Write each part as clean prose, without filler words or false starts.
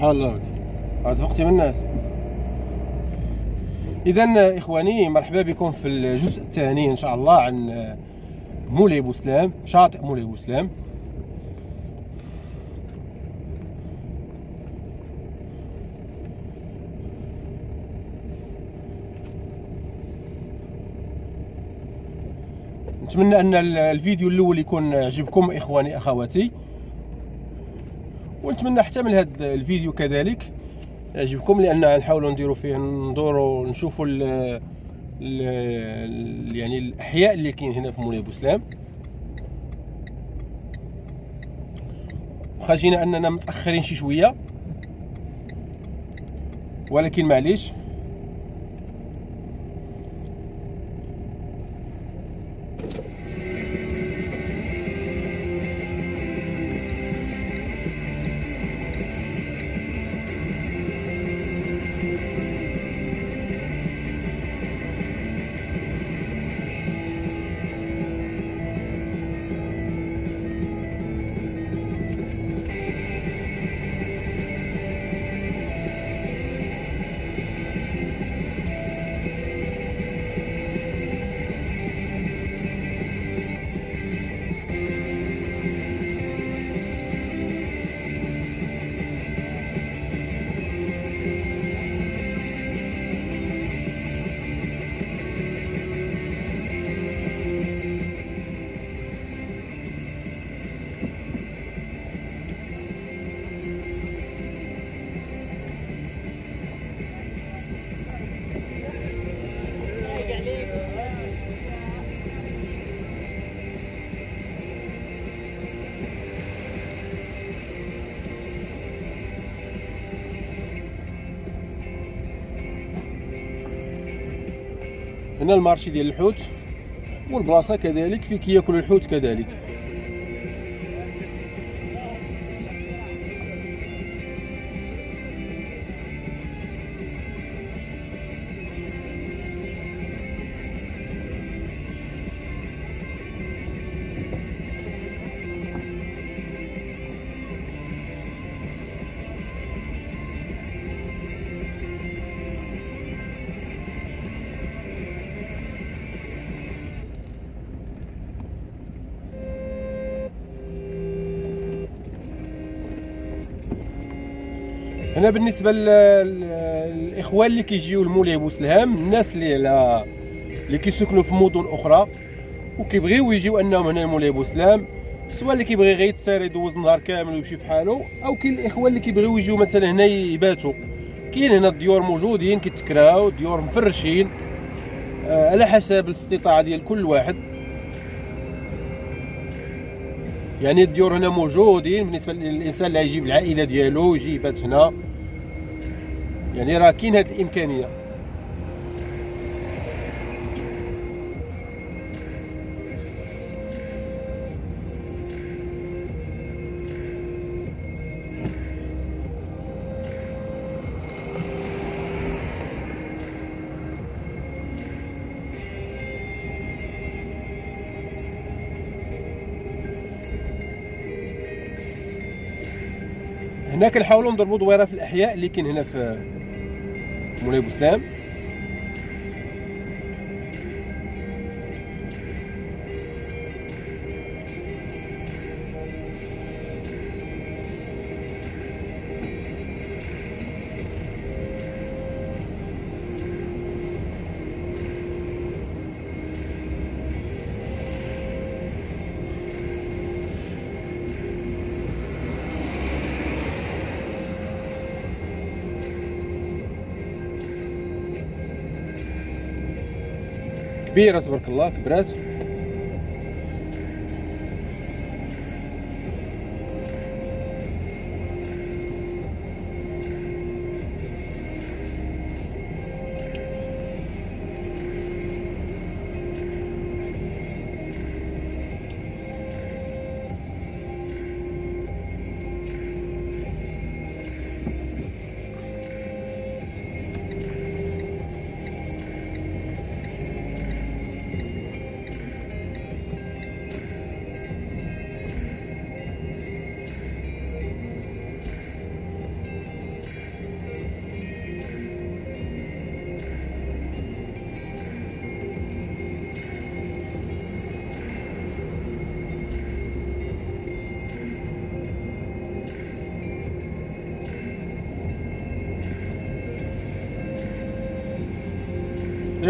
سبحان الله ودي عاد وقتي من الناس. اذا اخواني مرحبا بكم في الجزء الثاني ان شاء الله عن مولاي بوسلهام، شاطئ مولاي بوسلهام. نتمنى ان الفيديو الاول يكون عجبكم اخواني اخواتي، ونتمنى حتى من هذا الفيديو كذلك يعجبكم، لان نحاولوا نديروا فيه ندوروا نشوفوا يعني الاحياء اللي كاين هنا في مولاي بوسلهام. واخا جينا اننا متاخرين شي شويه ولكن معليش. هنا المارشي ديال الحوت والبلاصه كذلك في كياكل الحوت كذلك. هنا بالنسبه للاخوان اللي كيجيو لمولاي بوسلهام، الناس اللي كيسكنوا في مدن اخرى وكيبغيو يجيو انهم هنا لمولاي بوسلهام، سواء اللي كيبغي غير يتساري يدوز النهار كامل ويمشي بحالو، او كاين الاخوان اللي كيبغيو يجيو مثلا هنا يباتوا. كاين هنا الديور موجودين كيتكراو، ديور مفرشين على حسب الاستطاعه ديال كل واحد. يعني الديور هنا موجودين بالنسبه للانسان اللي يجيب العائله ديالو يجي يبات هنا، يعني راه كاين هذه الامكانيه. هنا كنحاولوا نضربوا دويره في الاحياء اللي كاين هنا في مولاي بوسلهام. كبيرة تبارك الله، كبرات.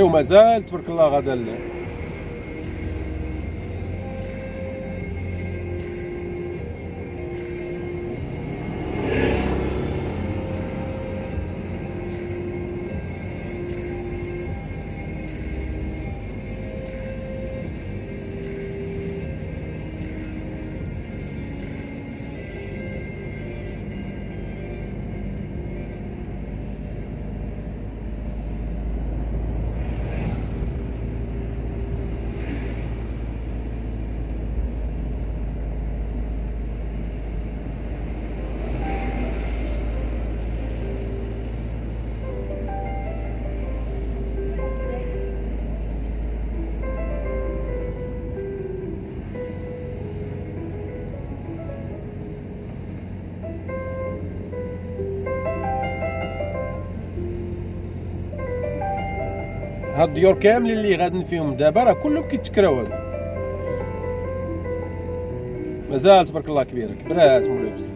ايوا مازال تبارك الله غدا هاد الديور كاملين اللي غادن فيهم دابا راه كلهم كيتكراو. هادو مازال تبارك الله كبيره كبرات مولاي بوسلهام.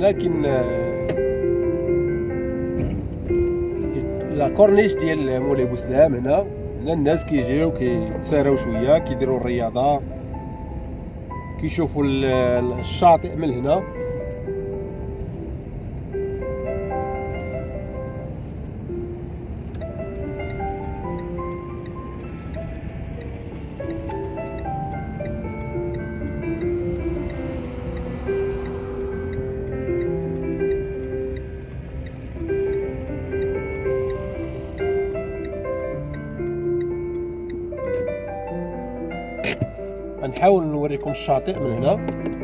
لكن لا كورنيش ديال مولاي بوسلهام هنا الناس كيجيو كيتساراو شويه، كيديروا الرياضه، كيشوفوا الشاطئ من هنا. نحاول نوريكم الشاطئ من هنا.